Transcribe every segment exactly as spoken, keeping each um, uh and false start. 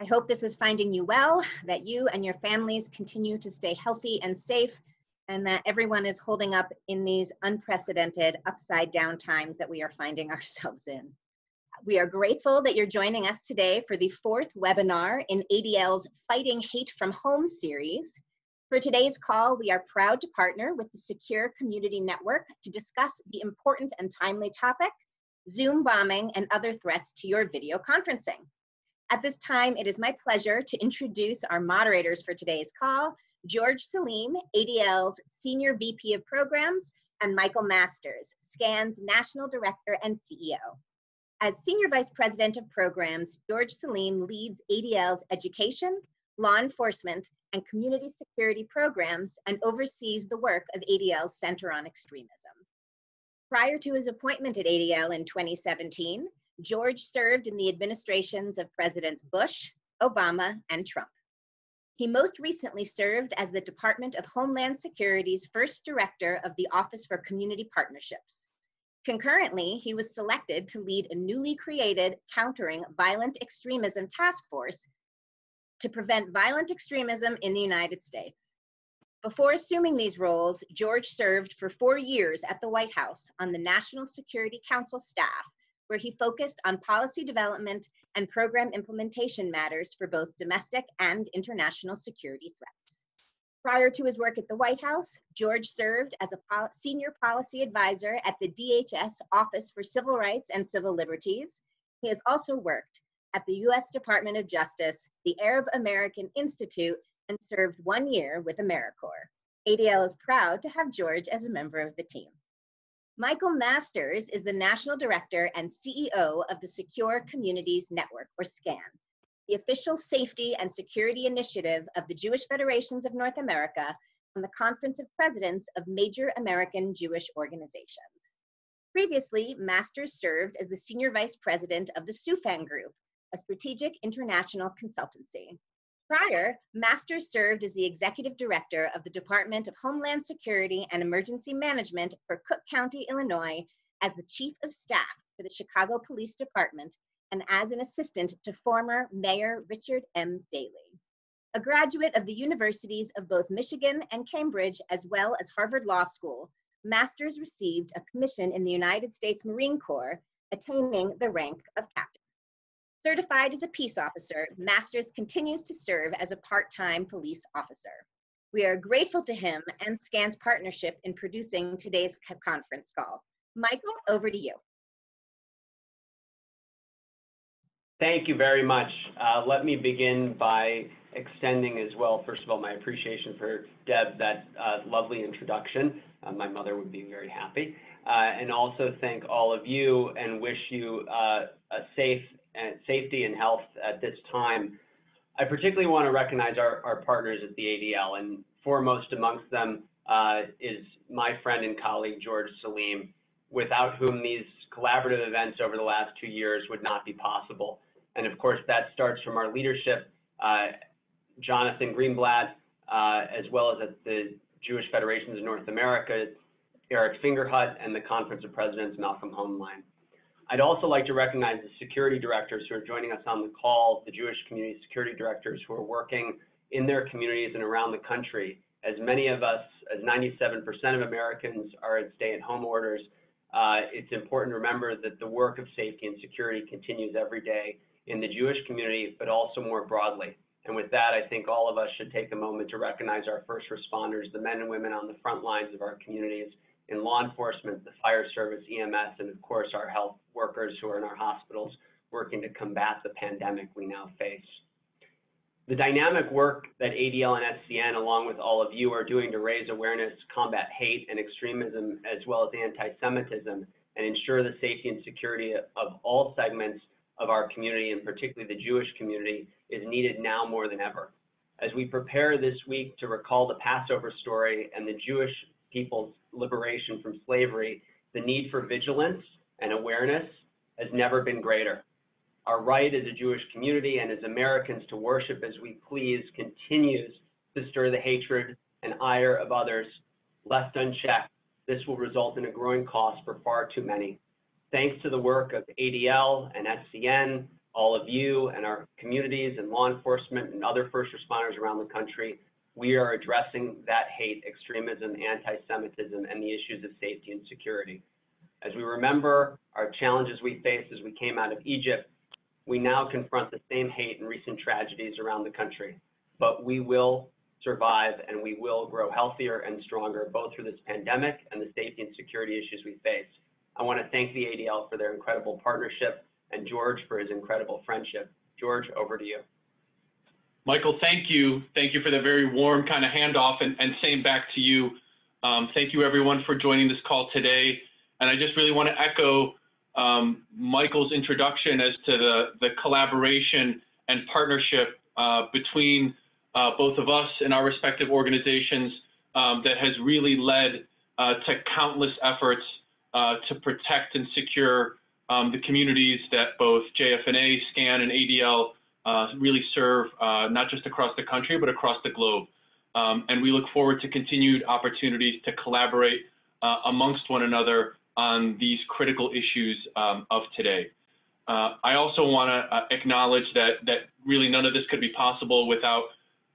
I hope this was finding you well, that you and your families continue to stay healthy and safe, and that everyone is holding up in these unprecedented upside down times that we are finding ourselves in. We are grateful that you're joining us today for the fourth webinar in A D L's Fighting Hate from Home series. For today's call, we are proud to partner with the Secure Community Network to discuss the important and timely topic, Zoom bombing and other threats to your video conferencing. At this time, it is my pleasure to introduce our moderators for today's call, George Salim, A D L's Senior V P of Programs, and Michael Masters, SCAN's National Director and C E O. As Senior Vice President of Programs, George Salim leads A D L's education, law enforcement, and community security programs, and oversees the work of A D L's Center on Extremism. Prior to his appointment at A D L in twenty seventeen, George served in the administrations of Presidents Bush, Obama, and Trump. He most recently served as the Department of Homeland Security's first director of the Office for Community Partnerships. Concurrently, he was selected to lead a newly created Countering Violent Extremism Task Force to prevent violent extremism in the United States. Before assuming these roles, George served for four years at the White House on the National Security Council staff, where he focused on policy development and program implementation matters for both domestic and international security threats. Prior to his work at the White House, George served as a pol- senior policy advisor at the D H S Office for Civil Rights and Civil Liberties. He has also worked at the U S Department of Justice, the Arab American Institute, and served one year with AmeriCorps. A D L is proud to have George as a member of the team. Michael Masters is the National Director and C E O of the Secure Communities Network, or SCAN, the official safety and security initiative of the Jewish Federations of North America and the Conference of Presidents of Major American Jewish Organizations. Previously, Masters served as the Senior Vice President of the Sufan Group, a strategic international consultancy. Prior, Masters served as the Executive Director of the Department of Homeland Security and Emergency Management for Cook County, Illinois, as the Chief of Staff for the Chicago Police Department, and as an assistant to former Mayor Richard M. Daley. A graduate of the universities of both Michigan and Cambridge, as well as Harvard Law School, Masters received a commission in the United States Marine Corps, attaining the rank of captain. Certified as a peace officer, Masters continues to serve as a part-time police officer. We are grateful to him and SCAN's partnership in producing today's conference call. Michael, over to you. Thank you very much. Uh, let me begin by extending as well, first of all, my appreciation for Deb, that uh, lovely introduction. Uh, my mother would be very happy. Uh, and also thank all of you and wish you uh, a safe and safety and health at this time. I particularly want to recognize our, our partners at the A D L, and foremost amongst them uh, is my friend and colleague, George Salim, without whom these collaborative events over the last two years would not be possible. And of course, that starts from our leadership, uh, Jonathan Greenblatt, uh, as well as at the Jewish Federations of North America, Eric Fingerhut, and the Conference of Presidents, Malcolm Hoenlein. I'd also like to recognize the security directors who are joining us on the call, the Jewish community security directors who are working in their communities and around the country. As many of us, as ninety-seven percent of Americans are at stay-at-home orders, uh, it's important to remember that the work of safety and security continues every day in the Jewish community, but also more broadly. And with that, I think all of us should take a moment to recognize our first responders, the men and women on the front lines of our communities, in law enforcement, the fire service, E M S, and of course our health workers who are in our hospitals working to combat the pandemic we now face. The dynamic work that A D L and S C N, along with all of you, are doing to raise awareness, combat hate and extremism, as well as anti-Semitism, and ensure the safety and security of all segments of our community, and particularly the Jewish community, is needed now more than ever. As we prepare this week to recall the Passover story and the Jewish people's liberation from slavery, the need for vigilance and awareness has never been greater. Our right as a Jewish community and as Americans to worship as we please continues to stir the hatred and ire of others. Left unchecked, this will result in a growing cost for far too many. Thanks to the work of A D L and S C N, all of you and our communities and law enforcement and other first responders around the country. We are addressing that hate, extremism, anti-Semitism, and the issues of safety and security. As we remember our challenges we faced as we came out of Egypt, we now confront the same hate and recent tragedies around the country. But we will survive and we will grow healthier and stronger, both through this pandemic and the safety and security issues we face. I want to thank the A D L for their incredible partnership and George for his incredible friendship. George, over to you. Michael, thank you. Thank you for the very warm kind of handoff, and, and same back to you. Um, thank you everyone for joining this call today. And I just really want to echo um, Michael's introduction as to the, the collaboration and partnership uh, between uh, both of us and our respective organizations um, that has really led uh, to countless efforts uh, to protect and secure um, the communities that both J F N A, SCAN, and A D L uh, really serve, uh, not just across the country, but across the globe. Um, and we look forward to continued opportunities to collaborate uh, amongst one another on these critical issues um, of today. Uh, I also want to uh, acknowledge that that really none of this could be possible without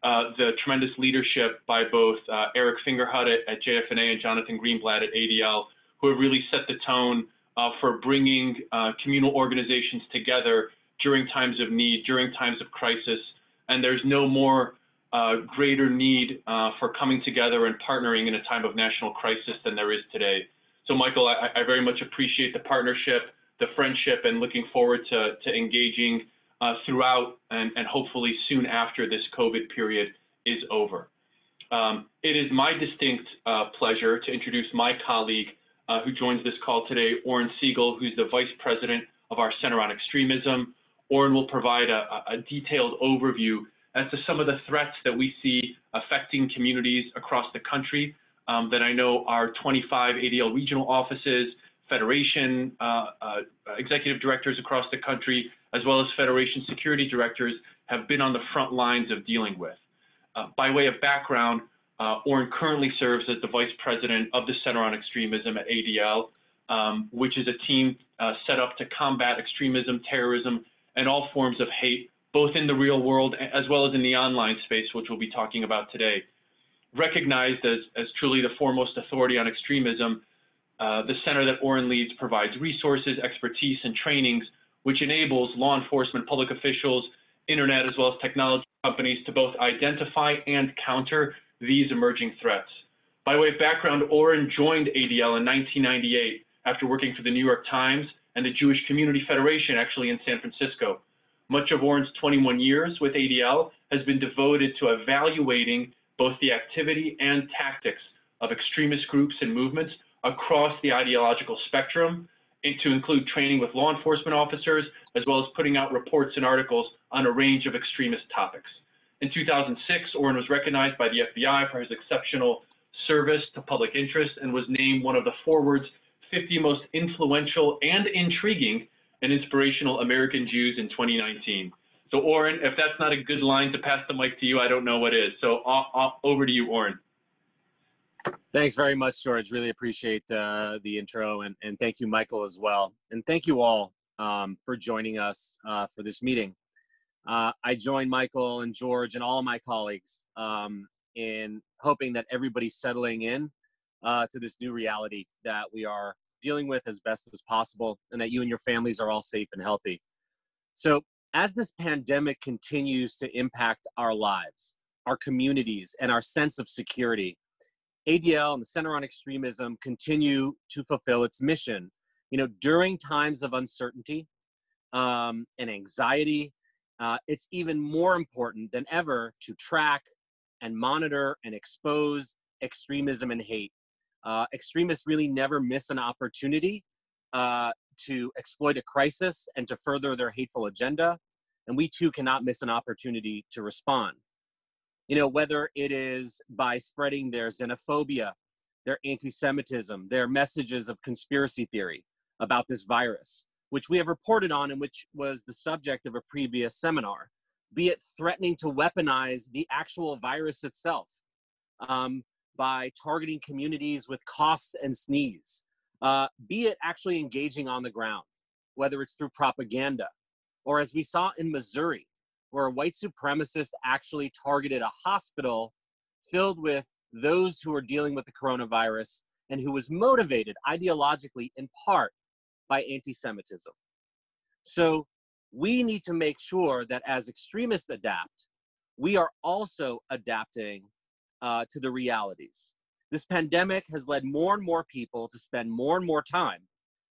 uh, the tremendous leadership by both uh, Eric Fingerhut at, at J F N A and Jonathan Greenblatt at A D L, who have really set the tone uh, for bringing uh, communal organizations together during times of need, during times of crisis. And there's no more uh, greater need uh, for coming together and partnering in a time of national crisis than there is today. So Michael, I, I very much appreciate the partnership, the friendship, and looking forward to, to engaging uh, throughout and, and hopefully soon after this COVID period is over. Um, it is my distinct uh, pleasure to introduce my colleague uh, who joins this call today, Orrin Siegel, who's the Vice President of our Center on Extremism. Orrin will provide a, a detailed overview as to some of the threats that we see affecting communities across the country, Um, that I know our twenty-five A D L regional offices, Federation uh, uh, executive directors across the country, as well as Federation security directors have been on the front lines of dealing with. Uh, by way of background, uh, Orrin currently serves as the Vice President of the Center on Extremism at A D L, um, which is a team uh, set up to combat extremism, terrorism, and all forms of hate, both in the real world as well as in the online space, which we'll be talking about today. Recognized as, as truly the foremost authority on extremism, uh, the center that Orrin leads provides resources, expertise, and trainings, which enables law enforcement, public officials, internet, as well as technology companies to both identify and counter these emerging threats. By way of background, Orrin joined A D L in nineteen ninety-eight after working for the New York Times and the Jewish Community Federation, actually in San Francisco. Much of Orrin's twenty-one years with A D L has been devoted to evaluating both the activity and tactics of extremist groups and movements across the ideological spectrum, and to include training with law enforcement officers, as well as putting out reports and articles on a range of extremist topics. In two thousand six, Orrin was recognized by the F B I for his exceptional service to public interest and was named one of the Forward's fifty most influential and intriguing and inspirational American Jews in twenty nineteen. So Orrin, if that's not a good line to pass the mic to you, I don't know what is. So off, off, over to you, Orrin. Thanks very much, George. Really appreciate uh, the intro, and, and thank you, Michael, as well. And thank you all um, for joining us uh, for this meeting. Uh, I join Michael and George and all my colleagues um, in hoping that everybody's settling in uh, to this new reality that we are dealing with as best as possible, and that you and your families are all safe and healthy. So, as this pandemic continues to impact our lives, our communities, and our sense of security, A D L and the Center on Extremism continue to fulfill its mission. You know, during times of uncertainty um, and anxiety, uh, it's even more important than ever to track and monitor and expose extremism and hate. Uh, extremists really never miss an opportunity uh, to exploit a crisis and to further their hateful agenda, and we too cannot miss an opportunity to respond. You know, whether it is by spreading their xenophobia, their anti-Semitism, their messages of conspiracy theory about this virus, which we have reported on and which was the subject of a previous seminar, be it threatening to weaponize the actual virus itself um, by targeting communities with coughs and sneeze, Uh, be it actually engaging on the ground, whether it's through propaganda, or as we saw in Missouri, where a white supremacist actually targeted a hospital filled with those who were dealing with the coronavirus and who was motivated ideologically in part by anti-Semitism. So we need to make sure that as extremists adapt, we are also adapting uh, to the realities. This pandemic has led more and more people to spend more and more time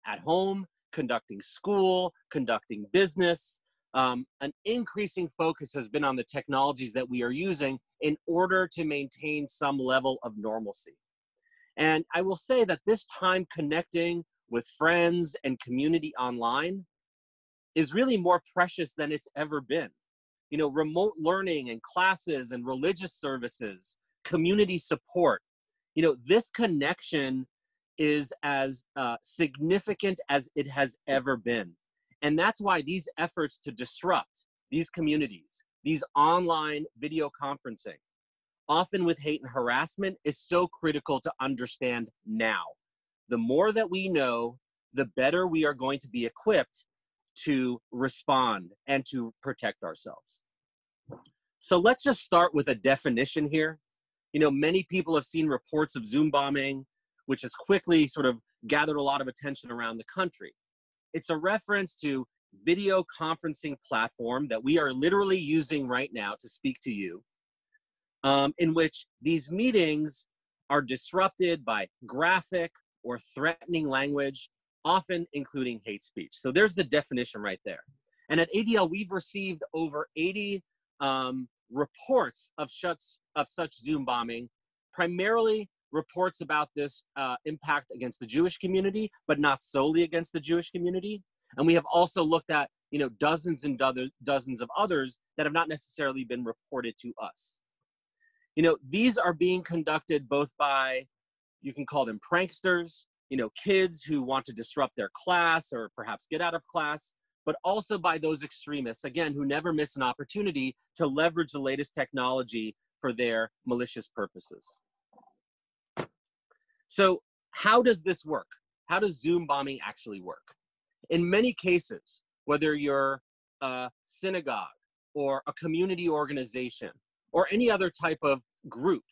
at home, conducting school, conducting business. Um, an increasing focus has been on the technologies that we are using in order to maintain some level of normalcy. And I will say that this time connecting with friends and community online is really more precious than it's ever been. You know, remote learning and classes and religious services, community support, you know, this connection is as uh, significant as it has ever been. And that's why these efforts to disrupt these communities, these online video conferencing, often with hate and harassment, is so critical to understand now. The more that we know, the better we are going to be equipped to respond and to protect ourselves. So let's just start with a definition here. You know, many people have seen reports of Zoom bombing, which has quickly sort of gathered a lot of attention around the country. It's a reference to video conferencing platform that we are literally using right now to speak to you, um, in which these meetings are disrupted by graphic or threatening language, often including hate speech. So there's the definition right there. And at A D L, we've received over eighty um, reports of such, of such Zoom bombing, primarily reports about this uh, impact against the Jewish community, but not solely against the Jewish community. And we have also looked at, you know, dozens and do- dozens of others that have not necessarily been reported to us. You know, these are being conducted both by, you can call them pranksters, you know, kids who want to disrupt their class or perhaps get out of class, but also by those extremists, again, who never miss an opportunity to leverage the latest technology for their malicious purposes. So how does this work? How does Zoom bombing actually work? In many cases, whether you're a synagogue or a community organization or any other type of group,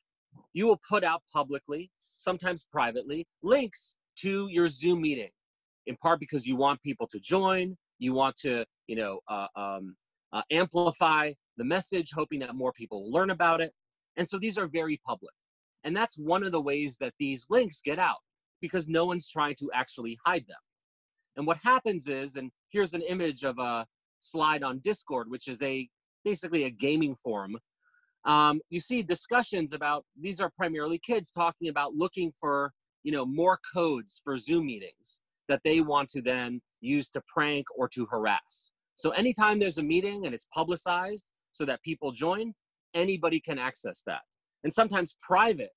you will put out publicly, sometimes privately, links to your Zoom meeting, in part because you want people to join, you want to, you know, uh, um, uh, amplify the message, hoping that more people will learn about it. And so these are very public. And that's one of the ways that these links get out, because no one's trying to actually hide them. And what happens is, and here's an image of a slide on Discord, which is a basically a gaming forum. Um, you see discussions about, these are primarily kids talking about looking for, you know, more codes for Zoom meetings that they want to then use to prank or to harass. So anytime there's a meeting and it's publicized so that people join, anybody can access that. And sometimes private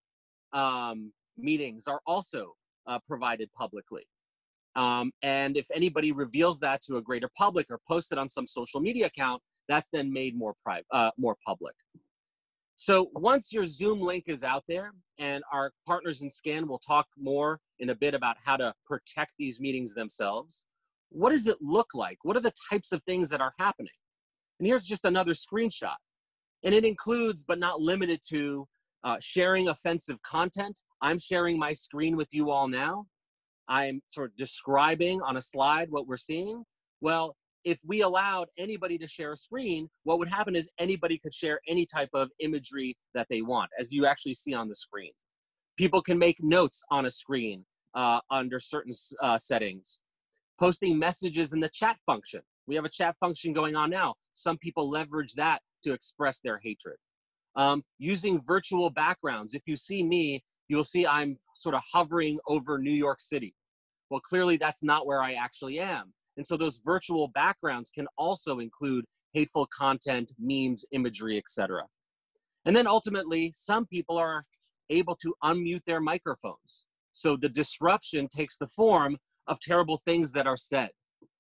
um, meetings are also uh, provided publicly. Um, and if anybody reveals that to a greater public or posts it on some social media account, that's then made more private, uh, more public. So once your Zoom link is out there, and our partners in SCAN will talk more in a bit about how to protect these meetings themselves, what does it look like? What are the types of things that are happening? And here's just another screenshot. And it includes, but not limited to, Uh, sharing offensive content. I'm sharing my screen with you all now. I'm sort of describing on a slide what we're seeing. Well, if we allowed anybody to share a screen, what would happen is anybody could share any type of imagery that they want, as you actually see on the screen. People can make notes on a screen uh, under certain uh, settings. Posting messages in the chat function. We have a chat function going on now. Some people leverage that to express their hatred. Um, using virtual backgrounds. If you see me, you'll see I'm sort of hovering over New York City. Well, clearly that's not where I actually am. And so those virtual backgrounds can also include hateful content, memes, imagery, et cetera. And then ultimately, some people are able to unmute their microphones. So the disruption takes the form of terrible things that are said,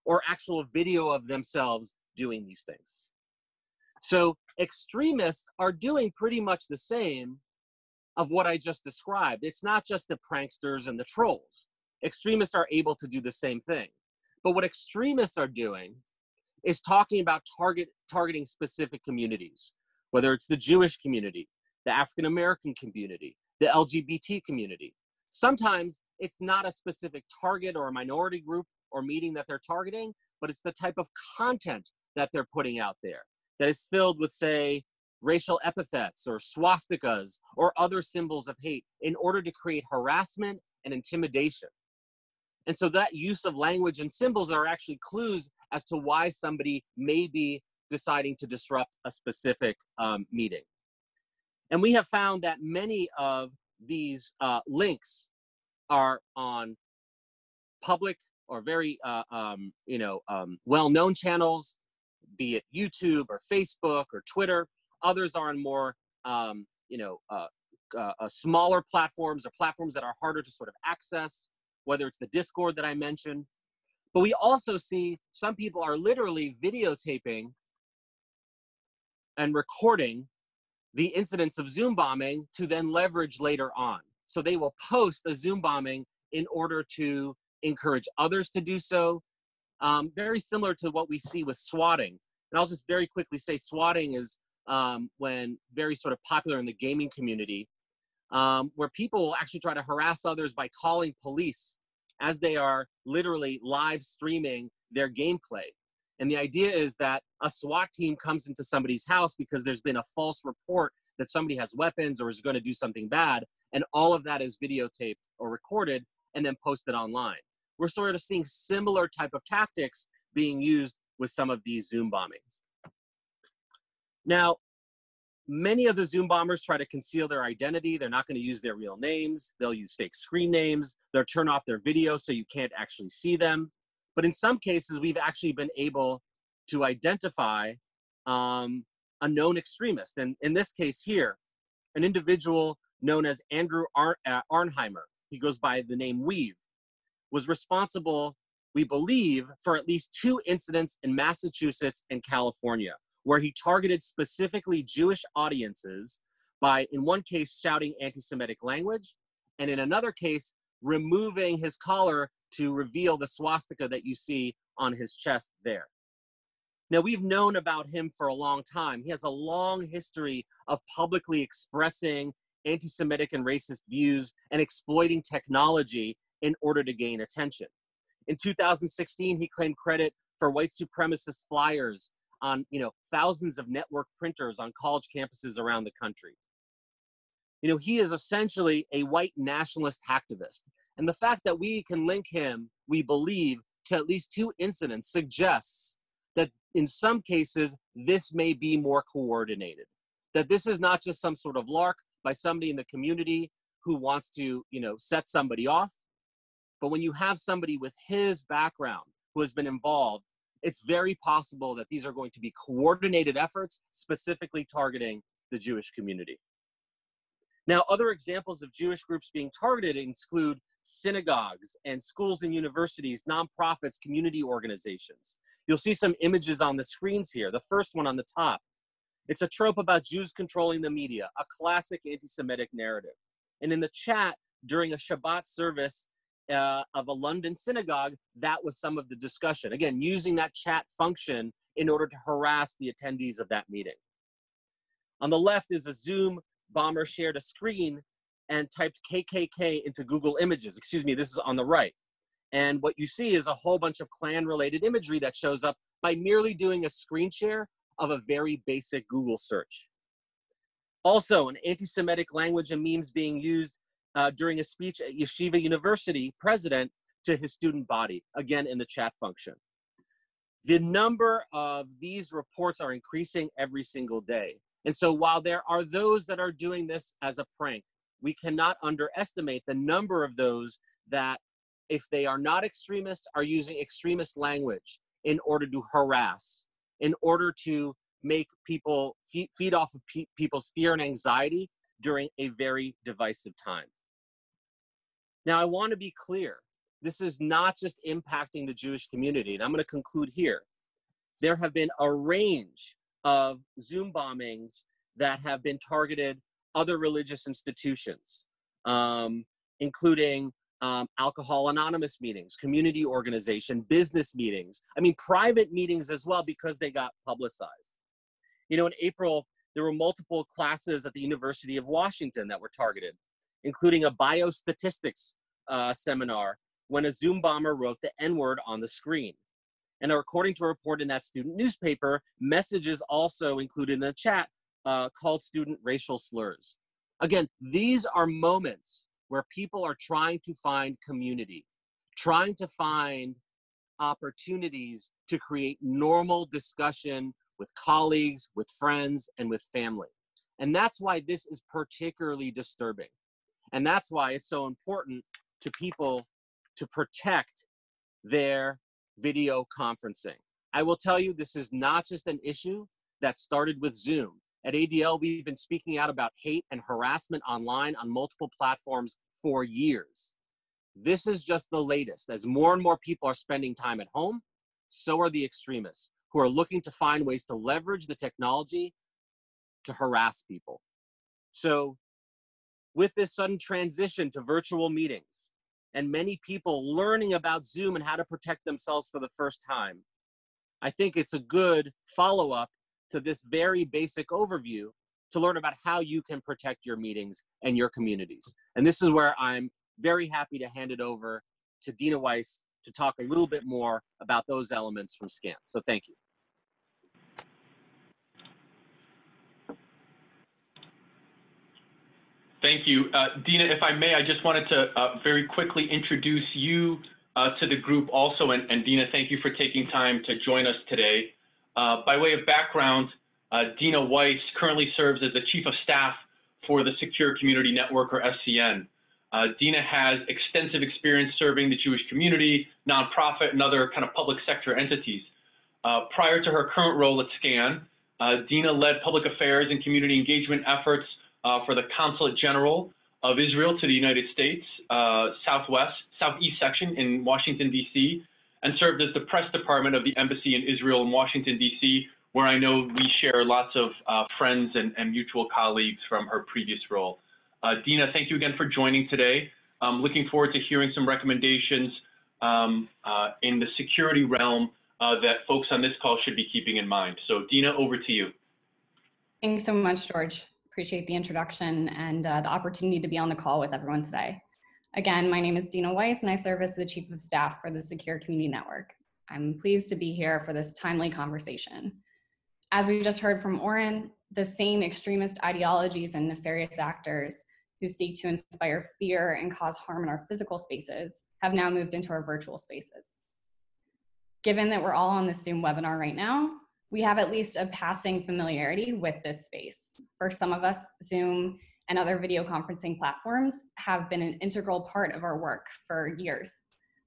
or actual video of themselves doing these things. So extremists are doing pretty much the same of what I just described. It's not just the pranksters and the trolls. Extremists are able to do the same thing. But what extremists are doing is talking about target, targeting specific communities, whether it's the Jewish community, the African-American community, the L G B T community. Sometimes it's not a specific target or a minority group or meeting that they're targeting, but it's the type of content that they're putting out there that is filled with, say, racial epithets or swastikas or other symbols of hate in order to create harassment and intimidation. And so that use of language and symbols are actually clues as to why somebody may be deciding to disrupt a specific um, meeting. And we have found that many of these uh, links are on public or very uh, um, you know, um, well-known channels, be it YouTube or Facebook or Twitter. Others are on more um, you know, uh, uh, uh, smaller platforms or platforms that are harder to sort of access, whether it's the Discord that I mentioned. But we also see some people are literally videotaping and recording the incidents of Zoom bombing to then leverage later on. So they will post a Zoom bombing in order to encourage others to do so. Um, very similar to what we see with swatting. And I'll just very quickly say swatting is um, when very sort of popular in the gaming community, um, where people will actually try to harass others by calling police as they are literally live streaming their gameplay. And the idea is that a SWAT team comes into somebody's house because there's been a false report that somebody has weapons or is going to do something bad. And all of that is videotaped or recorded and then posted online. We're sort of seeing similar type of tactics being used with some of these Zoom bombings. Now, many of the Zoom bombers try to conceal their identity. They're not going to use their real names. They'll use fake screen names. They'll turn off their video so you can't actually see them. But in some cases, we've actually been able to identify um, a known extremist. And in this case here, an individual known as Andrew Ar- uh, Arnheimer, he goes by the name Weave, was responsible, we believe, for at least two incidents in Massachusetts and California, where he targeted specifically Jewish audiences by, in one case, shouting anti-Semitic language, and in another case, removing his collar to reveal the swastika that you see on his chest there. Now, we've known about him for a long time. He has a long history of publicly expressing anti-Semitic and racist views and exploiting technology in order to gain attention. In two thousand sixteen, he claimed credit for white supremacist flyers on, you know, thousands of network printers on college campuses around the country. You know, he is essentially a white nationalist activist. And the fact that we can link him, we believe, to at least two incidents suggests that in some cases, this may be more coordinated, that this is not just some sort of lark by somebody in the community who wants to, you know, set somebody off. But when you have somebody with his background who has been involved, it's very possible that these are going to be coordinated efforts specifically targeting the Jewish community. Now, other examples of Jewish groups being targeted include synagogues and schools and universities, nonprofits, community organizations. You'll see some images on the screens here. The first one on the top, it's a trope about Jews controlling the media, a classic anti-Semitic narrative. And in the chat during a Shabbat service uh, of a London synagogue, that was some of the discussion. Again, using that chat function in order to harass the attendees of that meeting. On the left is a Zoom bomber shared a screen and typed K K K into Google Images. Excuse me, this is on the right. And what you see is a whole bunch of Klan-related imagery that shows up by merely doing a screen share of a very basic Google search. Also, an anti-Semitic language and memes being used uh, during a speech at Yeshiva University president to his student body, again in the chat function. The number of these reports are increasing every single day. And so while there are those that are doing this as a prank, we cannot underestimate the number of those that, if they are not extremists, are using extremist language in order to harass, in order to make people feed off of pe people's fear and anxiety during a very divisive time. Now, I want to be clear. This is not just impacting the Jewish community. And I'm going to conclude here. There have been a range of Zoom bombings that have been targeted other religious institutions, um, including um, Alcohol Anonymous meetings, community organization, business meetings. I mean, private meetings as well, because they got publicized. You know, in April, there were multiple classes at the University of Washington that were targeted, including a biostatistics uh, seminar when a Zoom bomber wrote the N word on the screen. And according to a report in that student newspaper, messages also included in the chat uh, called student racial slurs. Again, these are moments where people are trying to find community, trying to find opportunities to create normal discussion with colleagues, with friends, and with family. And that's why this is particularly disturbing. And that's why it's so important to people to protect their video conferencing. I will tell you, this is not just an issue that started with Zoom. At A D L, we've been speaking out about hate and harassment online on multiple platforms for years. This is just the latest. As more and more people are spending time at home, so are the extremists who are looking to find ways to leverage the technology to harass people. So with this sudden transition to virtual meetings and many people learning about Zoom and how to protect themselves for the first time, I think it's a good follow-up to this very basic overview to learn about how you can protect your meetings and your communities. And this is where I'm very happy to hand it over to Dina Weiss to talk a little bit more about those elements from SCAM. So thank you. Thank you. Uh, Dina, if I may, I just wanted to uh, very quickly introduce you uh, to the group also. And, and Dina, thank you for taking time to join us today. Uh, by way of background, uh, Dina Weiss currently serves as the Chief of Staff for the Secure Community Network, or S C N. Uh, Dina has extensive experience serving the Jewish community, nonprofit, and other kind of public sector entities. Uh, prior to her current role at SCAN, uh, Dina led public affairs and community engagement efforts uh, for the Consulate General of Israel to the United States, uh, Southwest, Southeast Section in Washington, D C, and served as the press department of the embassy in Israel in Washington, D C, where I know we share lots of uh, friends and, and mutual colleagues from her previous role. Uh, Dina, thank you again for joining today. I'm looking forward to hearing some recommendations um, uh, in the security realm uh, that folks on this call should be keeping in mind. So Dina, over to you. Thanks so much, George. Appreciate the introduction and uh, the opportunity to be on the call with everyone today. Again, my name is Dina Weiss, and I serve as the Chief of Staff for the Secure Community Network. I'm pleased to be here for this timely conversation. As we just heard from Orrin, the same extremist ideologies and nefarious actors who seek to inspire fear and cause harm in our physical spaces have now moved into our virtual spaces. Given that we're all on this Zoom webinar right now, we have at least a passing familiarity with this space. For some of us, Zoom and other video conferencing platforms have been an integral part of our work for years.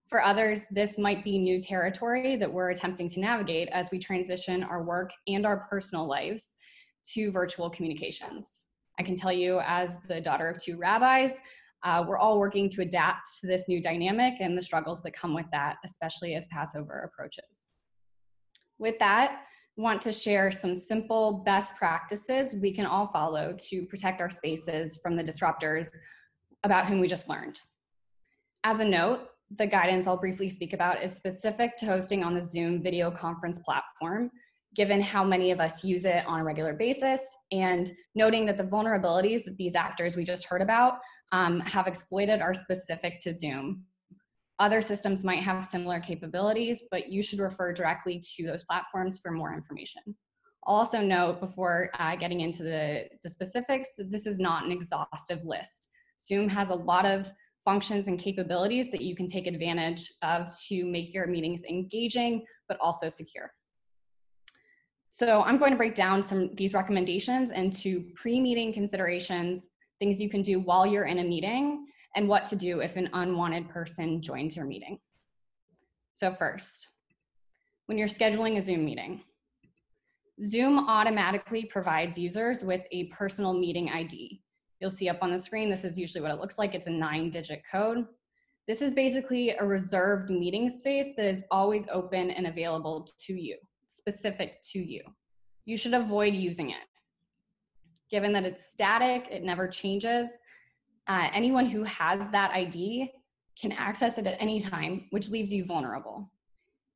For others, this might be new territory that we're attempting to navigate as we transition our work and our personal lives to virtual communications. I can tell you, as the daughter of two rabbis, uh, we're all working to adapt to this new dynamic and the struggles that come with that, especially as Passover approaches. With that, want to share some simple best practices we can all follow to protect our spaces from the disruptors about whom we just learned. As a note, the guidance I'll briefly speak about is specific to hosting on the Zoom video conference platform, given how many of us use it on a regular basis, and noting that the vulnerabilities that these actors we just heard about um, have exploited are specific to Zoom. Other systems might have similar capabilities, but you should refer directly to those platforms for more information. I'll also note, before uh, getting into the, the specifics, that this is not an exhaustive list. Zoom has a lot of functions and capabilities that you can take advantage of to make your meetings engaging, but also secure. So I'm going to break down some of these recommendations into pre-meeting considerations, things you can do while you're in a meeting, and what to do if an unwanted person joins your meeting. So first, when you're scheduling a Zoom meeting, Zoom automatically provides users with a personal meeting I D. You'll see up on the screen, this is usually what it looks like. It's a nine digit code. This is basically a reserved meeting space that is always open and available to you, specific to you. You should avoid using it. Given that it's static, it never changes, Uh, anyone who has that I D can access it at any time, which leaves you vulnerable.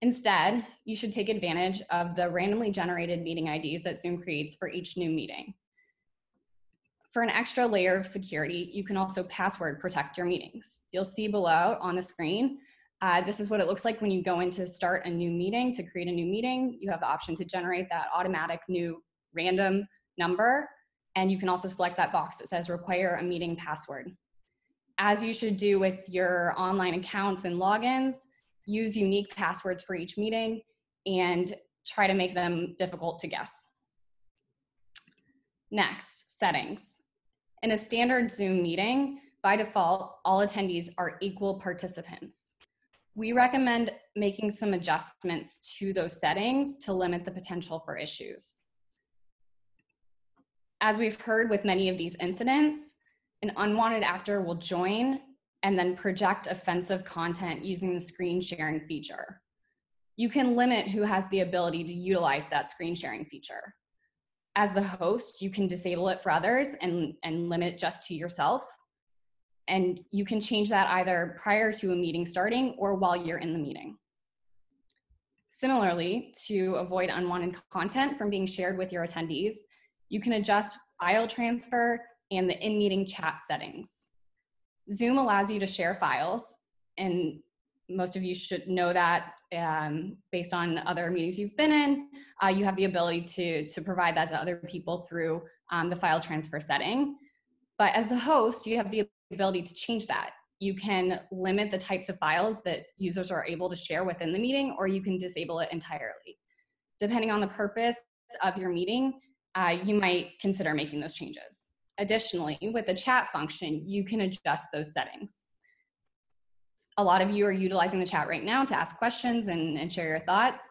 Instead, you should take advantage of the randomly generated meeting I Ds that Zoom creates for each new meeting. For an extra layer of security, you can also password protect your meetings. You'll see below on the screen, uh, this is what it looks like when you go in to start a new meeting, to create a new meeting. You have the option to generate that automatic new random number, and you can also select that box that says require a meeting password. As you should do with your online accounts and logins, use unique passwords for each meeting and try to make them difficult to guess. Next, settings. In a standard Zoom meeting, by default, all attendees are equal participants. We recommend making some adjustments to those settings to limit the potential for issues. As we've heard with many of these incidents, an unwanted actor will join and then project offensive content using the screen sharing feature. You can limit who has the ability to utilize that screen sharing feature. As the host, you can disable it for others and, and limit just to yourself. And you can change that either prior to a meeting starting or while you're in the meeting. Similarly, to avoid unwanted content from being shared with your attendees, you can adjust file transfer and the in-meeting chat settings. Zoom allows you to share files, and most of you should know that um, based on other meetings you've been in, uh, you have the ability to, to provide that to other people through um, the file transfer setting. But as the host, you have the ability to change that. You can limit the types of files that users are able to share within the meeting, or you can disable it entirely. Depending on the purpose of your meeting, uh, you might consider making those changes. Additionally, with the chat function, you can adjust those settings. A lot of you are utilizing the chat right now to ask questions and, and share your thoughts,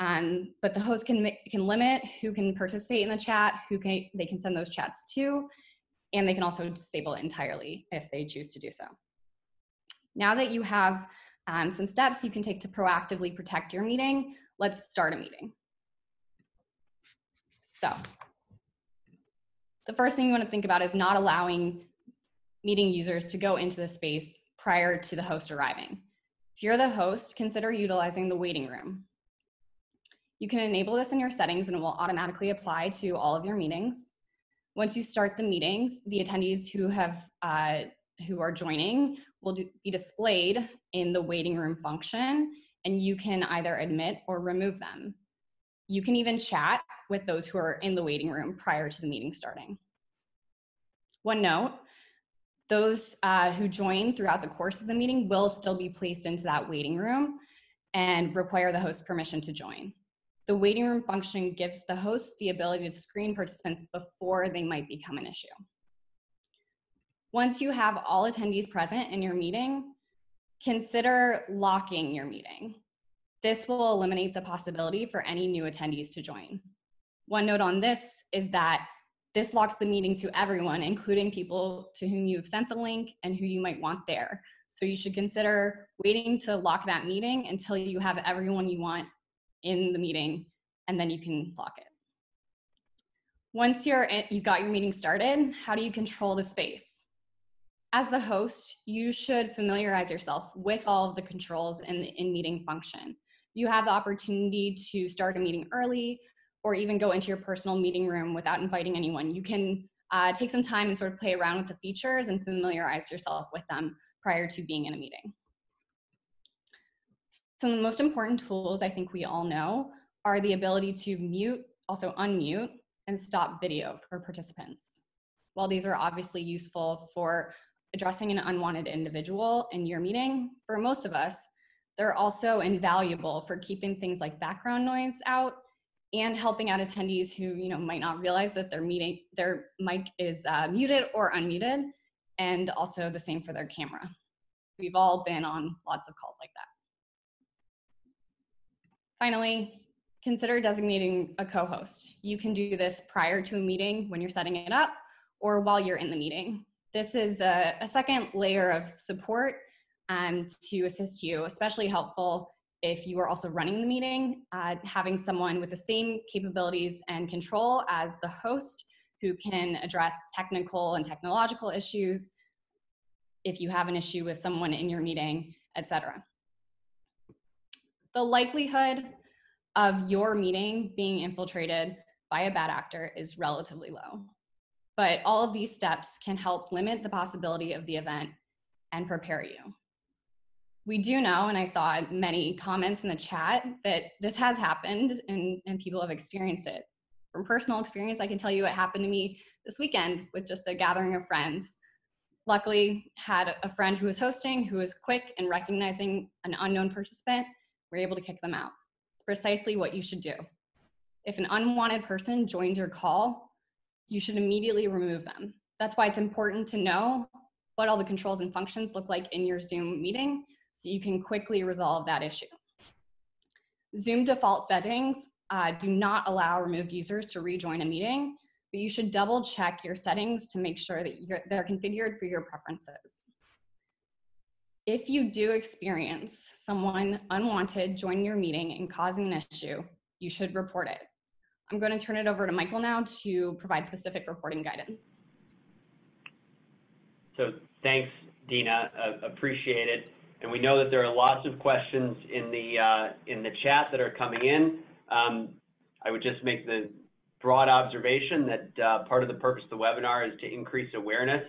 um, but the host can, can limit who can participate in the chat, who can, they can send those chats to, and they can also disable it entirely if they choose to do so. Now that you have um, some steps you can take to proactively protect your meeting, let's start a meeting. So, the first thing you want to think about is not allowing meeting users to go into the space prior to the host arriving. If you're the host, consider utilizing the waiting room. You can enable this in your settings and it will automatically apply to all of your meetings. Once you start the meetings, the attendees who have uh, who are joining will do, be displayed in the waiting room function, and you can either admit or remove them. You can even chat with those who are in the waiting room prior to the meeting starting. One note, those uh, who join throughout the course of the meeting will still be placed into that waiting room and require the host's permission to join. The waiting room function gives the host the ability to screen participants before they might become an issue. Once you have all attendees present in your meeting, consider locking your meeting. This will eliminate the possibility for any new attendees to join. One note on this is that this locks the meeting to everyone, including people to whom you've sent the link and who you might want there. So you should consider waiting to lock that meeting until you have everyone you want in the meeting, and then you can lock it. Once you're in, you've got your meeting started, how do you control the space? As the host, you should familiarize yourself with all of the controls in the in-meeting function. You have the opportunity to start a meeting early or even go into your personal meeting room without inviting anyone. You can uh, take some time and sort of play around with the features and familiarize yourself with them prior to being in a meeting. Some of the most important tools I think we all know are the ability to mute, also unmute, and stop video for participants. While these are obviously useful for addressing an unwanted individual in your meeting, for most of us, they're also invaluable for keeping things like background noise out and helping out attendees who, you know, might not realize that their meeting, their mic is uh, muted or unmuted, and also the same for their camera. We've all been on lots of calls like that. Finally, consider designating a co-host. You can do this prior to a meeting when you're setting it up or while you're in the meeting. This is a, a second layer of support um, to assist you, especially helpful if you are also running the meeting, uh, having someone with the same capabilities and control as the host who can address technical and technological issues if you have an issue with someone in your meeting, et cetera. The likelihood of your meeting being infiltrated by a bad actor is relatively low, but all of these steps can help limit the possibility of the event and prepare you. We do know, and I saw many comments in the chat, that this has happened and, and people have experienced it. From personal experience, I can tell you it happened to me this weekend with just a gathering of friends. Luckily, had a friend who was hosting who was quick in recognizing an unknown participant. We were able to kick them out. It's precisely what you should do. If an unwanted person joins your call, you should immediately remove them. That's why it's important to know what all the controls and functions look like in your Zoom meeting, so you can quickly resolve that issue. Zoom default settings uh, do not allow removed users to rejoin a meeting, but you should double check your settings to make sure that you're, they're configured for your preferences. If you do experience someone unwanted joining your meeting and causing an issue, you should report it. I'm going to turn it over to Michael now to provide specific reporting guidance. So thanks, Dina, uh, appreciate it. And we know that there are lots of questions in the uh, in the chat that are coming in. Um, I would just make the broad observation that uh, part of the purpose of the webinar is to increase awareness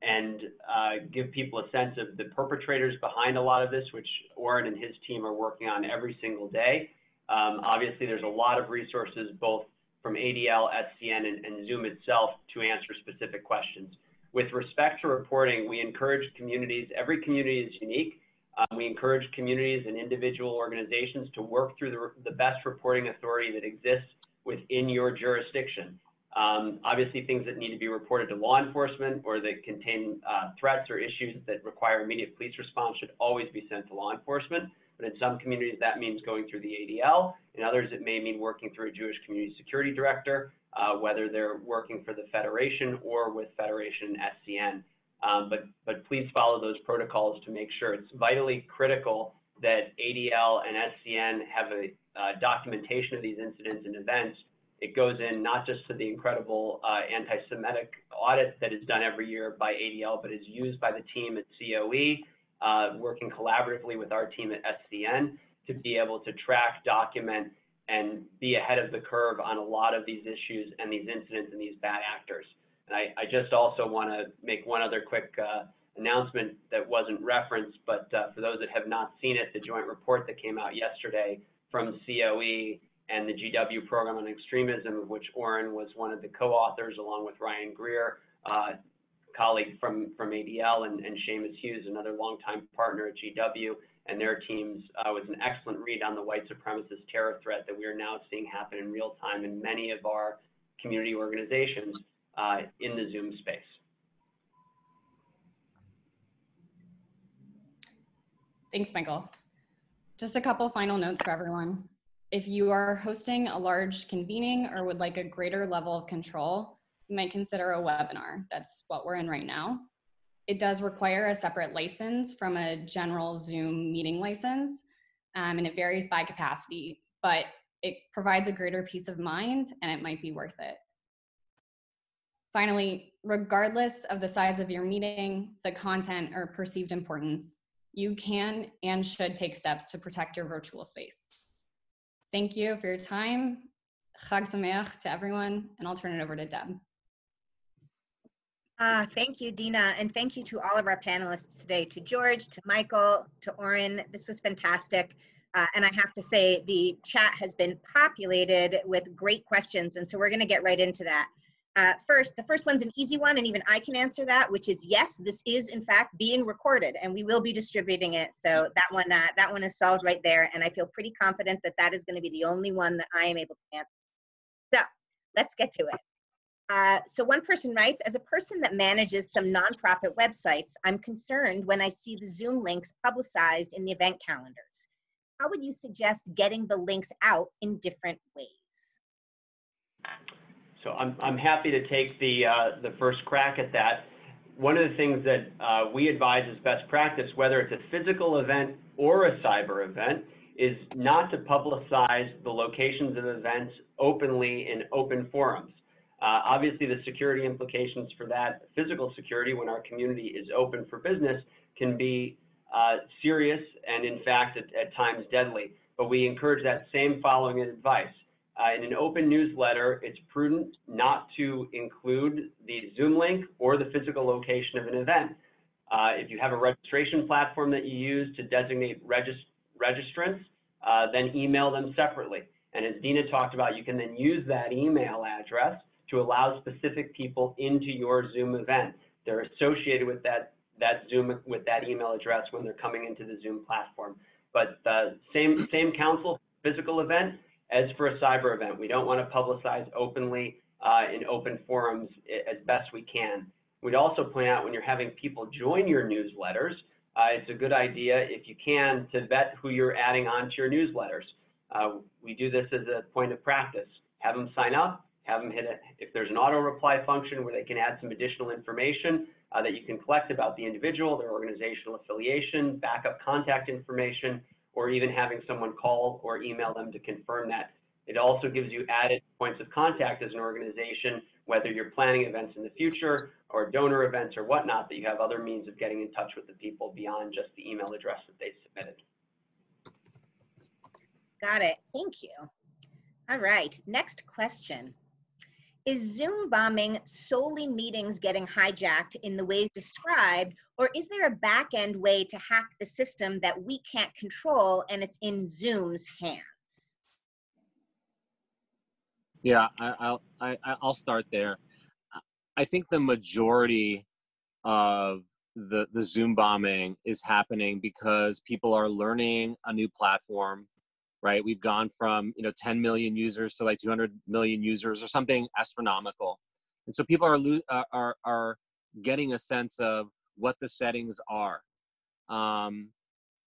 and uh, give people a sense of the perpetrators behind a lot of this, which Orrin and his team are working on every single day. Um, obviously, there's a lot of resources, both from A D L, S C N, and, and Zoom itself, to answer specific questions. With respect to reporting, we encourage communities, every community is unique. Um, we encourage communities and individual organizations to work through the, the best reporting authority that exists within your jurisdiction. Um, obviously, things that need to be reported to law enforcement or that contain uh, threats or issues that require immediate police response should always be sent to law enforcement. But in some communities, that means going through the A D L. In others, it may mean working through a Jewish community security director, uh, whether they're working for the Federation or with Federation S C N. Um, but, but please follow those protocols to make sure. It's vitally critical that A D L and S C N have a uh, documentation of these incidents and events. It goes in not just to the incredible uh, anti-Semitic audit that is done every year by A D L, but is used by the team at C O E, uh, working collaboratively with our team at S C N to be able to track, document, and be ahead of the curve on a lot of these issues and these incidents and these bad actors. And I, I just also want to make one other quick uh, announcement that wasn't referenced, but uh, for those that have not seen it, the joint report that came out yesterday from C O E and the G W program on extremism, of which Orrin was one of the co-authors, along with Ryan Greer, uh, colleague from, from A D L, and, and Seamus Hughes, another longtime partner at G W, and their teams, uh, was an excellent read on the white supremacist terror threat that we are now seeing happen in real time in many of our community organizations uh, in the Zoom space. Thanks, Michael. Just a couple final notes for everyone. If you are hosting a large convening or would like a greater level of control, you might consider a webinar. That's what we're in right now. It does require a separate license from a general Zoom meeting license, um, and it varies by capacity, but it provides a greater peace of mind and it might be worth it. Finally, regardless of the size of your meeting, the content, or perceived importance, you can and should take steps to protect your virtual space. Thank you for your time. Chag Sameach to everyone, and I'll turn it over to Deb. Uh, thank you, Dina, and thank you to all of our panelists today, to George, to Michael, to Orrin. This was fantastic. Uh, and I have to say, the chat has been populated with great questions, and so we're going to get right into that. Uh, first, the first one's an easy one, and even I can answer that, which is yes, this is in fact being recorded, and we will be distributing it. So that one, uh, that one is solved right there, and I feel pretty confident that that is going to be the only one that I am able to answer. So let's get to it. Uh, so one person writes, as a person that manages some nonprofit websites, I'm concerned when I see the Zoom links publicized in the event calendars. How would you suggest getting the links out in different ways? So I'm, I'm happy to take the, uh, the first crack at that. One of the things that uh, we advise as best practice, whether it's a physical event or a cyber event, is not to publicize the locations of events openly in open forums. Uh, obviously, the security implications for that, physical security when our community is open for business, can be uh, serious and, in fact, at, at times deadly. But we encourage that same following advice. Uh, in an open newsletter, it's prudent not to include the Zoom link or the physical location of an event. Uh, if you have a registration platform that you use to designate regist registrants, uh, then email them separately. And as Dina talked about, you can then use that email address to allow specific people into your Zoom event. They're associated with that, that Zoom, with that email address when they're coming into the Zoom platform. But uh, same, same counsel, physical event, as for a cyber event. We don't want to publicize openly uh, in open forums as best we can. We'd also point out, when you're having people join your newsletters, uh, it's a good idea, if you can, to vet who you're adding onto your newsletters. Uh, we do this as a point of practice. Have them sign up, have them hit it. If there's an auto reply function where they can add some additional information uh, that you can collect about the individual, their organizational affiliation, backup contact information, or even having someone call or email them to confirm that. It also gives you added points of contact as an organization, whether you're planning events in the future or donor events or whatnot, that you have other means of getting in touch with the people beyond just the email address that they submitted. Got it. Thank you. All right. Next question. Is Zoom bombing solely meetings getting hijacked in the ways described, or is there a back-end way to hack the system that we can't control and it's in Zoom's hands? Yeah, I, I'll, I, I'll start there. I think the majority of the, the Zoom bombing is happening because people are learning a new platform. Right, we've gone from you know ten million users to like two hundred million users or something astronomical, and so people are are are getting a sense of what the settings are, um,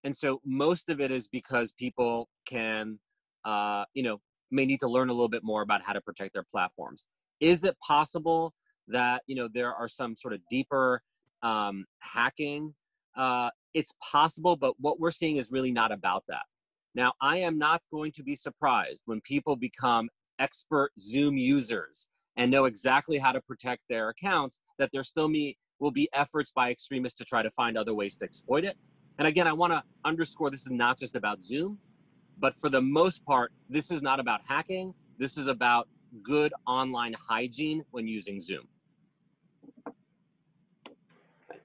and so most of it is because people can uh, you know may need to learn a little bit more about how to protect their platforms. Is it possible that you know there are some sort of deeper um, hacking? Uh, it's possible, but what we're seeing is really not about that. Now, I am not going to be surprised when people become expert Zoom users and know exactly how to protect their accounts, that there still me, will be efforts by extremists to try to find other ways to exploit it. And again, I want to underscore this is not just about Zoom, but for the most part, this is not about hacking. This is about good online hygiene when using Zoom.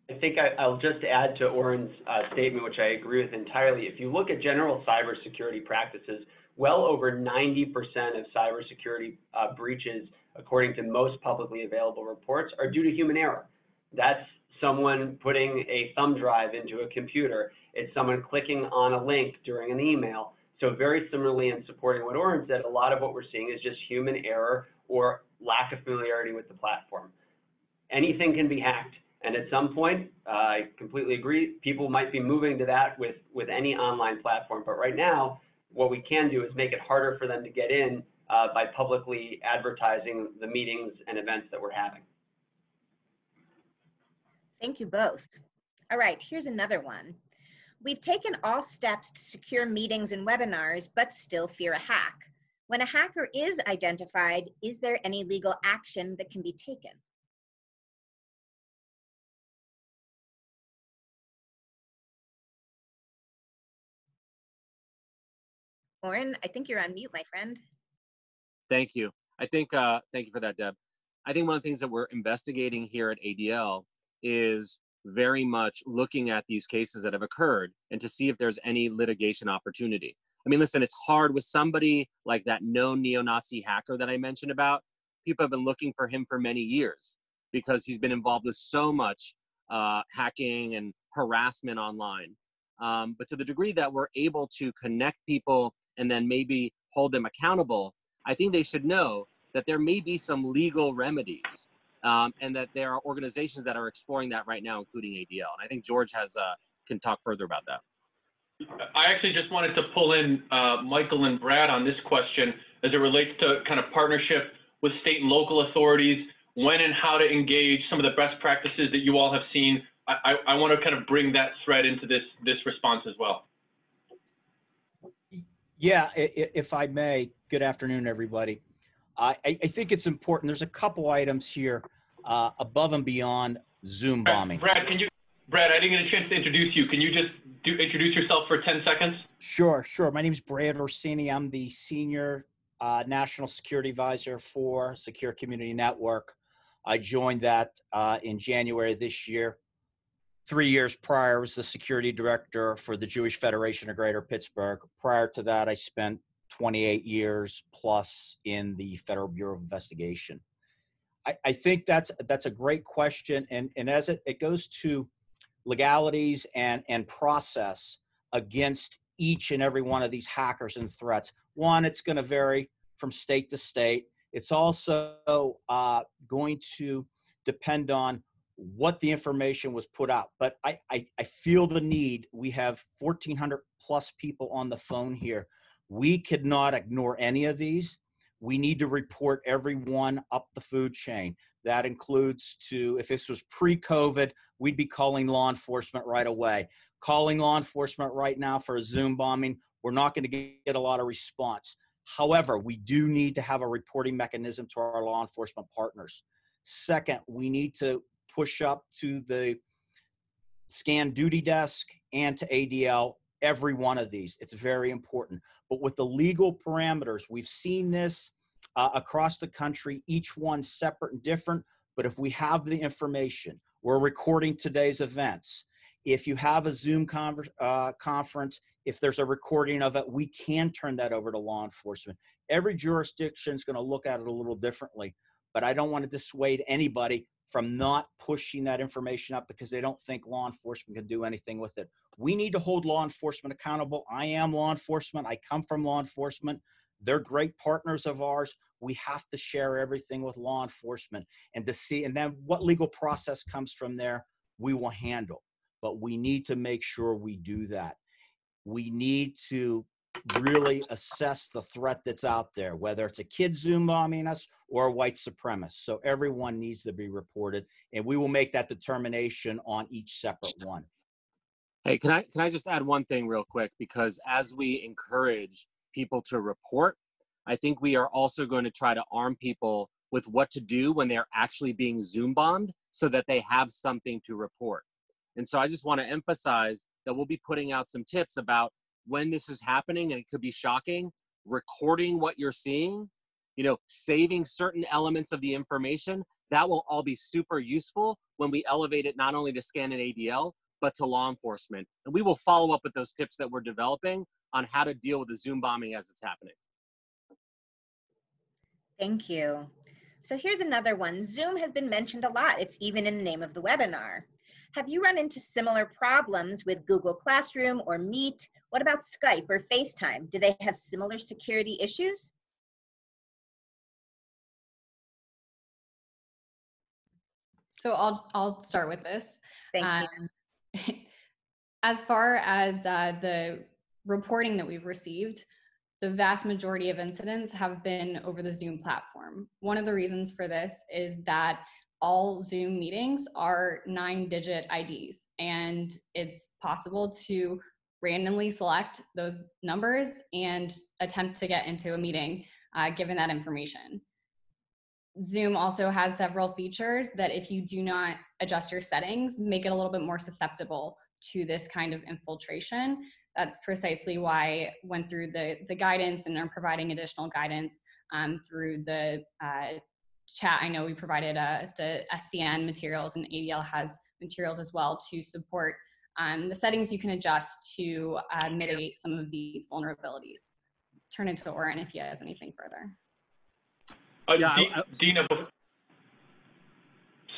I think I, I'll just add to Orrin's uh, statement, which I agree with entirely. If you look at general cybersecurity practices, well over ninety percent of cybersecurity uh, breaches, according to most publicly available reports, are due to human error. That's someone putting a thumb drive into a computer. It's someone clicking on a link during an email. So very similarly, in supporting what Orrin said, a lot of what we're seeing is just human error or lack of familiarity with the platform. Anything can be hacked. And at some point, uh, I completely agree, people might be moving to that with, with any online platform. But right now, what we can do is make it harder for them to get in uh, by publicly advertising the meetings and events that we're having. Thank you both. All right, here's another one. We've taken all steps to secure meetings and webinars, but still fear a hack. When a hacker is identified, is there any legal action that can be taken? Orrin, I think you're on mute, my friend. Thank you. I think, uh, thank you for that, Deb. I think one of the things that we're investigating here at A D L is very much looking at these cases that have occurred and to see if there's any litigation opportunity. I mean, listen, it's hard with somebody like that known neo-Nazi hacker that I mentioned about. People have been looking for him for many years because he's been involved with so much uh, hacking and harassment online. Um, but to the degree that we're able to connect people and then maybe hold them accountable, I think they should know that there may be some legal remedies um, and that there are organizations that are exploring that right now, including A D L. And I think George has uh, can talk further about that. I actually just wanted to pull in uh, Michael and Brad on this question as it relates to kind of partnership with state and local authorities, when and how to engage, some of the best practices that you all have seen. I, I want to kind of bring that thread into this, this response as well. Yeah, if I may, good afternoon, everybody. Uh, I, I think it's important. There's a couple items here uh, above and beyond Zoom bombing. Brad, can you, Brad, I didn't get a chance to introduce you. Can you just do, introduce yourself for ten seconds? Sure, sure. My name is Brad Orsini. I'm the Senior uh, National Security Advisor for Secure Community Network. I joined that uh, in January this year. Three years prior, I was the security director for the Jewish Federation of Greater Pittsburgh. Prior to that, I spent twenty-eight years plus in the Federal Bureau of Investigation. I, I think that's that's a great question. And, and as it, it goes to legalities and, and process against each and every one of these hackers and threats, one, it's going to vary from state to state. It's also uh, going to depend on what the information was put out. But I, I, I feel the need. We have fourteen hundred plus people on the phone here. We could not ignore any of these. We need to report everyone up the food chain. That includes to, if this was pre-COVID, we'd be calling law enforcement right away. Calling law enforcement right now for a Zoom bombing, we're not going to get a lot of response. However, we do need to have a reporting mechanism to our law enforcement partners. Second, we need to push up to the scan duty desk and to A D L, every one of these. It's very important. But with the legal parameters, we've seen this uh, across the country, each one separate and different. But if we have the information, we're recording today's events. If you have a Zoom conver uh, conference, if there's a recording of it, we can turn that over to law enforcement. Every jurisdiction is going to look at it a little differently, but I don't want to dissuade anybody from not pushing that information up because they don't think law enforcement can do anything with it. We need to hold law enforcement accountable. I am law enforcement. I come from law enforcement. They're great partners of ours. We have to share everything with law enforcement and to see, and then what legal process comes from there, we will handle. But we need to make sure we do that. We need to really assess the threat that's out there, whether it's a kid Zoom bombing us or a white supremacist. So everyone needs to be reported, and we will make that determination on each separate one. Hey, can I, can I just add one thing real quick? Because as we encourage people to report, I think we are also going to try to arm people with what to do when they're actually being Zoom bombed so that they have something to report. And so I just want to emphasize that we'll be putting out some tips about when this is happening, and it could be shocking, recording what you're seeing, you know, saving certain elements of the information, that will all be super useful when we elevate it not only to scan and A D L, but to law enforcement. And we will follow up with those tips that we're developing on how to deal with the Zoom bombing as it's happening. Thank you. So here's another one. Zoom has been mentioned a lot. It's even in the name of the webinar. Have you run into similar problems with Google Classroom or Meet? What about Skype or FaceTime? Do they have similar security issues? So I'll, I'll start with this. Thank you. Um, as far as uh, the reporting that we've received, the vast majority of incidents have been over the Zoom platform. One of the reasons for this is that all Zoom meetings are nine digit I Ds, and it's possible to randomly select those numbers and attempt to get into a meeting uh, given that information. Zoom also has several features that, if you do not adjust your settings, make it a little bit more susceptible to this kind of infiltration. That's precisely why I went through the, the guidance and are providing additional guidance um, through the uh, chat. I know we provided uh, the S C N materials, and A D L has materials as well to support um, the settings you can adjust to uh, mitigate some of these vulnerabilities. Turn it to Orrin if he has anything further. Uh, yeah, D I, I, Dina,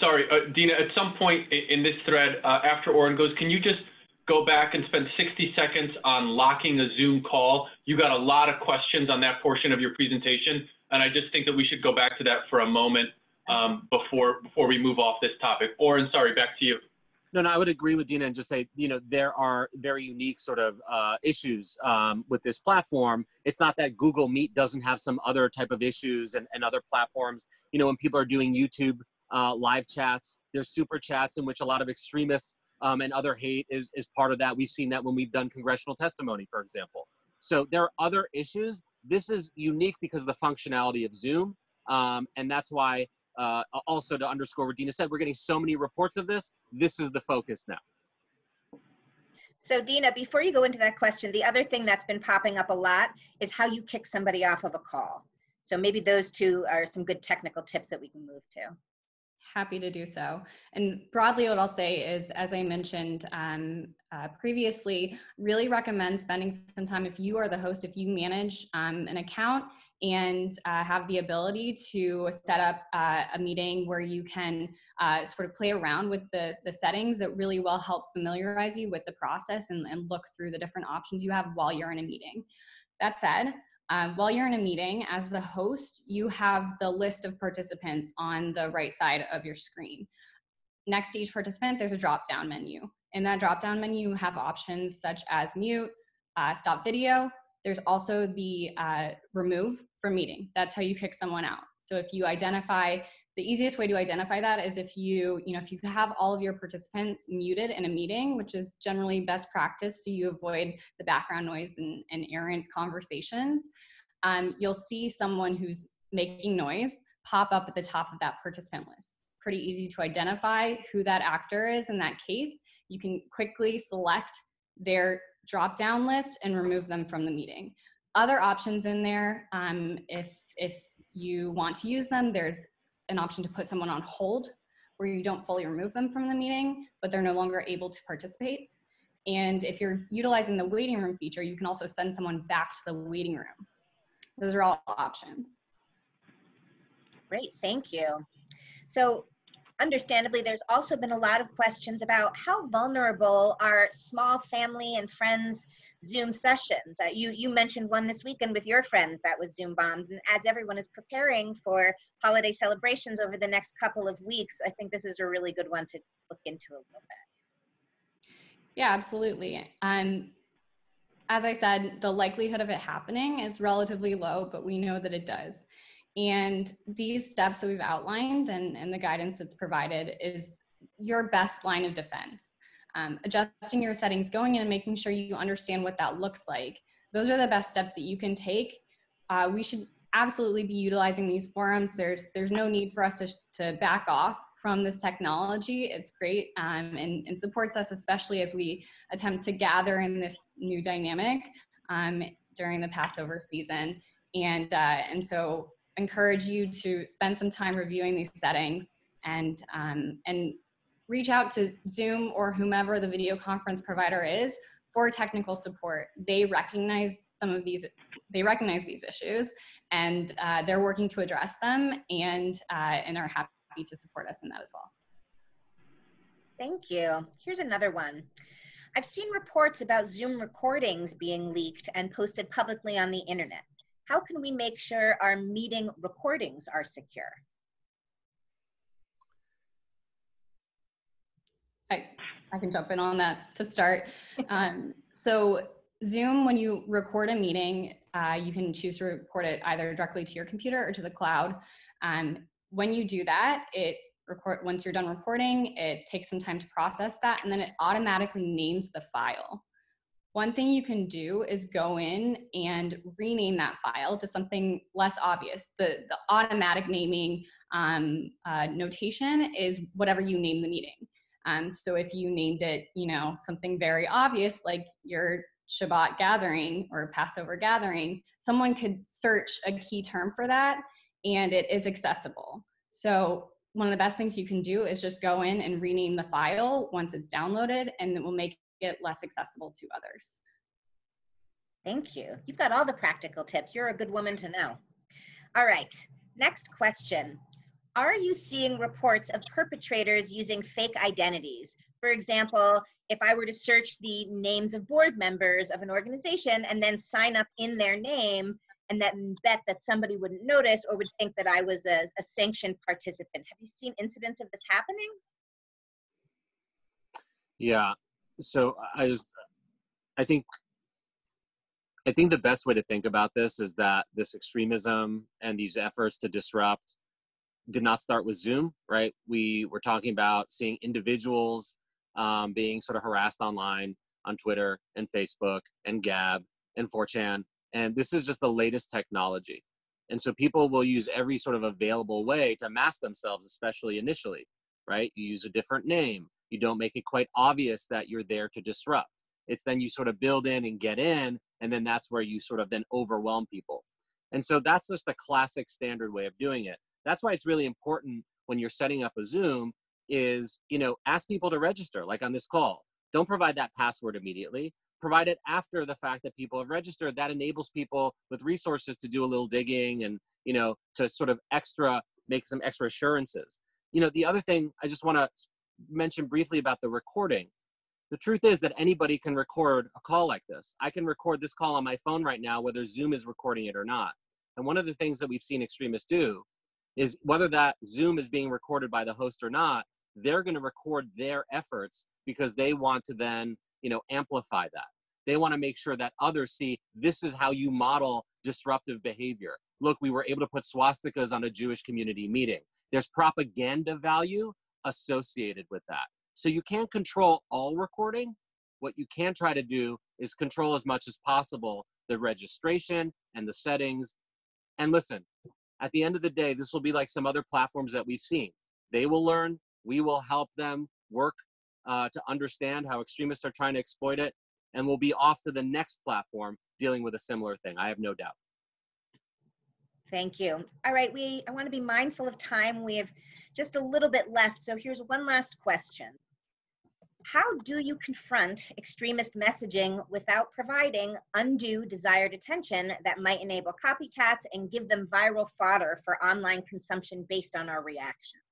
sorry, uh, Dina, at some point in, in this thread, uh, after Orrin goes, can you just go back and spend sixty seconds on locking a Zoom call? You got a lot of questions on that portion of your presentation, and I just think that we should go back to that for a moment um, before before we move off this topic. Orrin, sorry, back to you. No, no, I would agree with Dina and just say, you know, there are very unique sort of uh, issues um, with this platform. It's not that Google Meet doesn't have some other type of issues and, and other platforms. You know, when people are doing YouTube uh, live chats, there's super chats in which a lot of extremists um, and other hate is, is part of that. We've seen that when we've done congressional testimony, for example. So there are other issues. This is unique because of the functionality of Zoom. Um, and that's why, uh, also to underscore what Dina said, we're getting so many reports of this. This is the focus now. So Dina, before you go into that question, the other thing that's been popping up a lot is how you kick somebody off of a call. So maybe those two are some good technical tips that we can move to. Happy to do so. And broadly, what I'll say is, as I mentioned um, uh, previously, really recommend spending some time, if you are the host, if you manage um, an account and uh, have the ability to set up uh, a meeting where you can uh, sort of play around with the, the settings that really will help familiarize you with the process and, and look through the different options you have while you're in a meeting. That said, Um, while you're in a meeting, as the host, you have the list of participants on the right side of your screen. Next to each participant, there's a drop-down menu. In that drop-down menu, you have options such as mute, uh, stop video. There's also the uh, remove from meeting. That's how you kick someone out. So if you identify, the easiest way to identify that is if you, you know, if you have all of your participants muted in a meeting, which is generally best practice, so you avoid the background noise and, and errant conversations, um, you'll see someone who's making noise pop up at the top of that participant list. Pretty easy to identify who that actor is in that case. You can quickly select their drop-down list and remove them from the meeting. Other options in there, um, if, if you want to use them, there's an option to put someone on hold where you don't fully remove them from the meeting, but they're no longer able to participate. And if you're utilizing the waiting room feature, you can also send someone back to the waiting room. Those are all options. Great, thank you. So understandably, there's also been a lot of questions about how vulnerable are small family and friends Zoom sessions. Uh, you, you mentioned one this weekend with your friends that was Zoom bombed, and as everyone is preparing for holiday celebrations over the next couple of weeks, I think this is a really good one to look into a little bit. Yeah, absolutely. Um, as I said, the likelihood of it happening is relatively low, but we know that it does. And these steps that we've outlined and, and the guidance that's provided is your best line of defense. Um, adjusting your settings going in and making sure you understand what that looks like. Those are the best steps that you can take. Uh, we should absolutely be utilizing these forums. There's, there's no need for us to, to back off from this technology. It's great um, and, and supports us, especially as we attempt to gather in this new dynamic um, during the Passover season. And, uh, and so encourage you to spend some time reviewing these settings and, um, and reach out to Zoom or whomever the video conference provider is for technical support. They recognize some of these, they recognize these issues, and uh, they're working to address them, and, uh, and are happy to support us in that as well. Thank you. Here's another one. I've seen reports about Zoom recordings being leaked and posted publicly on the internet. How can we make sure our meeting recordings are secure? I, I can jump in on that to start. Um, so Zoom, when you record a meeting, uh, you can choose to record it either directly to your computer or to the cloud. Um, when you do that, it record, once you're done recording, it takes some time to process that, and then it automatically names the file. One thing you can do is go in and rename that file to something less obvious. The, the automatic naming um, uh, notation is whatever you name the meeting. Um, so if you named it, you know, something very obvious like your Shabbat gathering or Passover gathering, someone could search a key term for that, and it is accessible. So one of the best things you can do is just go in and rename the file once it's downloaded, and it will make it less accessible to others. Thank you. You've got all the practical tips. You're a good woman to know. All right, next question. Are you seeing reports of perpetrators using fake identities? For example, if I were to search the names of board members of an organization and then sign up in their name and then bet that somebody wouldn't notice or would think that I was a, a sanctioned participant. Have you seen incidents of this happening? Yeah, so I just, I think, I think the best way to think about this is that this extremism and these efforts to disrupt did not start with Zoom, right? We were talking about seeing individuals um, being sort of harassed online on Twitter and Facebook and Gab and four chan. And this is just the latest technology. And so people will use every sort of available way to mask themselves, especially initially, right? You use a different name. You don't make it quite obvious that you're there to disrupt. It's then you sort of build in and get in, and then that's where you sort of then overwhelm people. And so that's just the classic standard way of doing it. That's why it's really important when you're setting up a Zoom is, you know, ask people to register, like on this call. Don't provide that password immediately. Provide it after the fact that people have registered. That enables people with resources to do a little digging and, you know, to sort of extra, make some extra assurances. You know, the other thing I just want to mention briefly about the recording. The truth is that anybody can record a call like this. I can record this call on my phone right now, whether Zoom is recording it or not. And one of the things that we've seen extremists do is whether that Zoom is being recorded by the host or not, they're going to record their efforts because they want to then, you know, amplify that. They want to make sure that others see, this is how you model disruptive behavior. Look, we were able to put swastikas on a Jewish community meeting. There's propaganda value associated with that. So you can't control all recording. What you can try to do is control as much as possible the registration and the settings. And listen, at the end of the day, this will be like some other platforms that we've seen. They will learn, we will help them work uh, to understand how extremists are trying to exploit it, and we'll be off to the next platform dealing with a similar thing, I have no doubt. Thank you. All right, we, I want to be mindful of time. We have just a little bit left, so here's one last question. How do you confront extremist messaging without providing undue desired attention that might enable copycats and give them viral fodder for online consumption based on our reactions?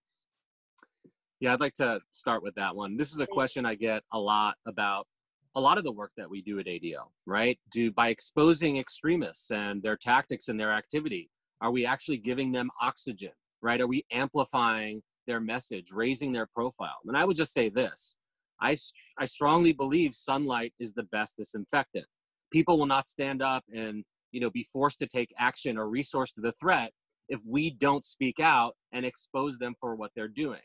Yeah, I'd like to start with that one. This is a question I get a lot about a lot of the work that we do at A D L, right? Do by exposing extremists and their tactics and their activity, are we actually giving them oxygen, right? Are we amplifying their message, raising their profile? And I would just say this. I, st I strongly believe sunlight is the best disinfectant. People will not stand up and, you know, be forced to take action or resource to the threat if we don't speak out and expose them for what they're doing.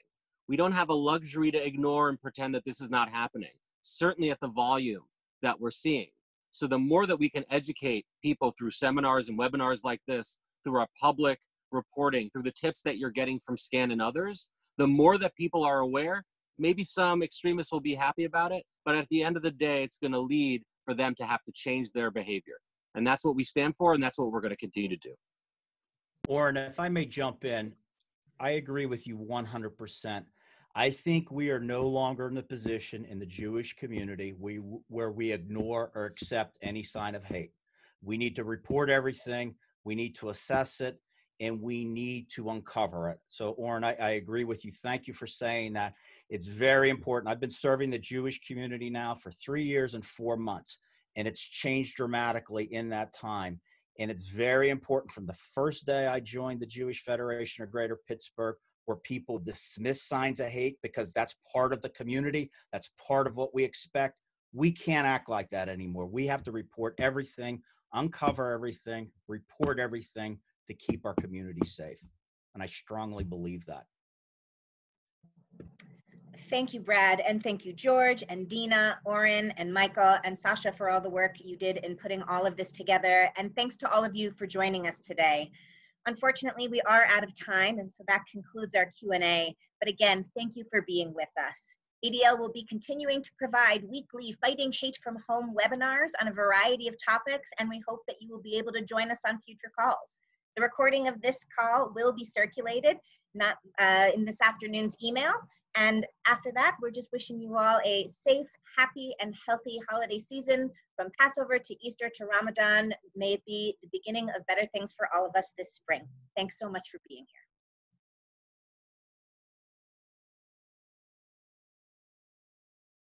We don't have a luxury to ignore and pretend that this is not happening, certainly at the volume that we're seeing. So the more that we can educate people through seminars and webinars like this, through our public reporting, through the tips that you're getting from SCAN and others, the more that people are aware. Maybe some extremists will be happy about it, but at the end of the day, it's going to lead for them to have to change their behavior. And that's what we stand for, and that's what we're going to continue to do. Orrin, if I may jump in, I agree with you one hundred percent. I think we are no longer in the position in the Jewish community we, where we ignore or accept any sign of hate. We need to report everything. We need to assess it, and we need to uncover it. So, Orrin, I, I agree with you. Thank you for saying that. It's very important. I've been serving the Jewish community now for three years and four months, and it's changed dramatically in that time. And it's very important from the first day I joined the Jewish Federation of Greater Pittsburgh, where people dismiss signs of hate because that's part of the community, that's part of what we expect. We can't act like that anymore. We have to report everything, uncover everything, report everything to keep our community safe. And I strongly believe that. Thank you, Brad, and thank you, George, and Dina, Orrin, and Michael, and Sasha for all the work you did in putting all of this together, and thanks to all of you for joining us today. Unfortunately, we are out of time, and so that concludes our Q and A, but again, thank you for being with us. A D L will be continuing to provide weekly Fighting Hate from Home webinars on a variety of topics, and we hope that you will be able to join us on future calls. The recording of this call will be circulated not uh, in this afternoon's email. And after that, we're just wishing you all a safe, happy, and healthy holiday season from Passover to Easter to Ramadan. May it be the beginning of better things for all of us this spring. Thanks so much for being here.